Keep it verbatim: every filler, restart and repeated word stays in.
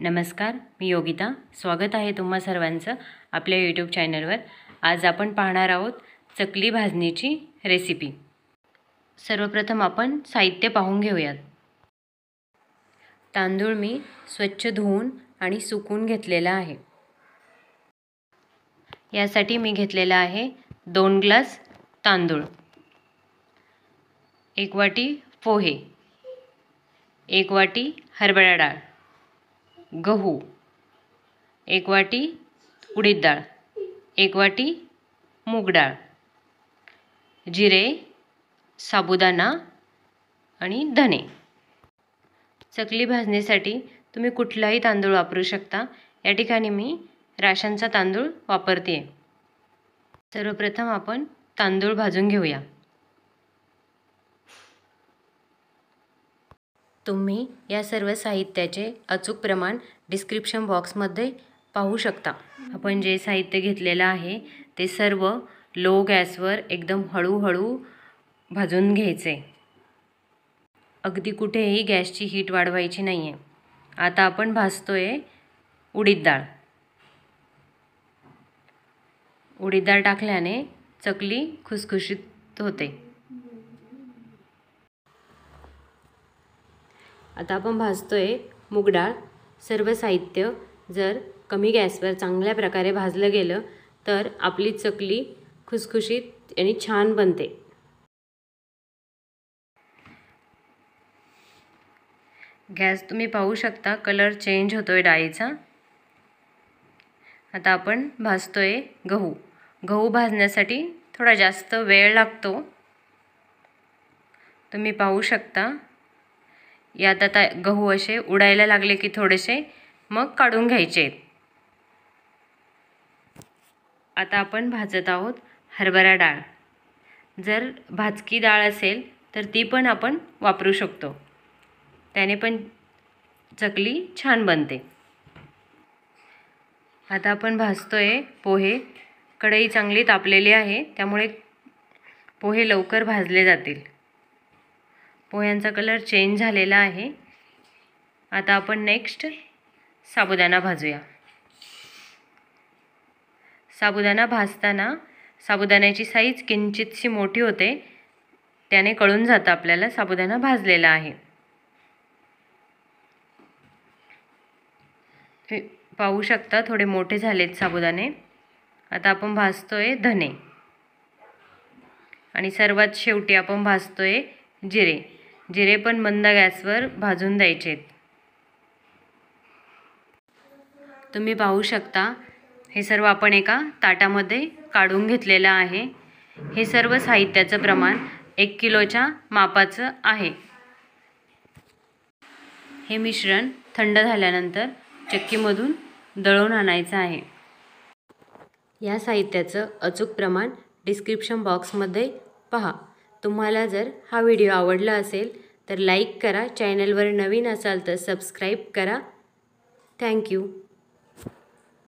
नमस्कार, मी योगिता. स्वागत आहे तुम्हा सर्वांचं आपल्या यूट्यूब चॅनलवर. आज आपण पाहणार आहोत चकली भाजणीची रेसिपी. सर्वप्रथम आपण साहित्य पाहून घेऊयात. तांदूळ मी स्वच्छ धुवून आणि सुकून घेतलेला आहे. यासाठी मी घेतलेला आहे दोन ग्लास तांदूळ, एक वाटी पोहे, एक वाटी हरभरा डाळ, गहू, एक वाटी उडीद डाळ, एक वाटी मूग डाळ, जिरे, साबुदाणा आणि धने. चकली भाजण्यासाठी तुम्ही कुठलाही तांदूळ वापरू शकता. या ठिकाणी मी राशनचा तांदूळ वापरते. सर्वप्रथम आपण तांदूळ भाजून घेऊया. तुम्ही या सर्व साहित्याचे अचूक प्रमाण डिस्क्रिप्शन बॉक्समध्ये पाहू शकता. आपण जे साहित्य घेतलेलं आहे ते सर्व लो गॅसवर एकदम हळूहळू भाजून घ्यायचे. अगदी कुठेही गॅसची हीट वाढवायची नाही आहे. आता आपण भाजतोय उडीद डाळ. उडीद डाळ टाकल्याने चकली खुसखुशीत होते. आता आपण भाजतोय मूग डाळ. सर्व साहित्य जर कमी गॅसवर चांगल्या प्रकारे भाजलं गेलं तर आपली चकली खुसखुशीत आणि छान बनते. गॅस तुम्ही पाहू शकता, कलर चेंज होतोय डाळीचा. आता आपण भाजतोय गहू. गहू भाजण्यासाठी थोडा जास्त वेळ लागतो. तुम्ही पाहू शकता, यात आता गहू असे उडायला लागले की थोडेसे मग काढून घ्यायचे. आता आपण भाजत आहोत हरभरा डाळ. जर भाजकी डाळ असेल तर ती पण आपण वापरू शकतो. त्याने पण चकली छान बनते. आता आपण भाजतोय पोहे. कढई चांगली तापलेली आहे त्यामुळे पोहे लवकर भाजले जातील. पोह्यांचा कलर चेंज झालेला आहे. आता आपण नेक्स्ट साबुदाणा भाजूया. साबुदाणा भाजताना साबुदाण्याची साईज किंचितशी मोठी होते, त्याने कळून जातं आपल्याला साबुदाणा भाजलेला आहे. पाहू शकता, थोडे मोठे झालेत साबुदाणे. आता आपण भाजतोय धने आणि सर्वात शेवटी आपण भाजतोय जिरे. जिरे पण मंद गॅसवर भाजून द्यायचेत. तुम्ही पाहू शकता, हे सर्व आपण एका ताटामध्ये काढून घेतलेलं आहे. हे सर्व साहित्याचं प्रमाण एक किलोच्या मापाचं आहे. हे मिश्रण थंड झाल्यानंतर चक्कीमधून दळून आणायचं आहे. या साहित्याचं अचूक प्रमाण डिस्क्रिप्शन बॉक्समध्ये पहा. तुम्हाला जर हा व्हिडिओ आवडला असेल तर लाईक करा. चॅनलवर नवीन असाल तर सबस्क्राईब करा. थँक्यू.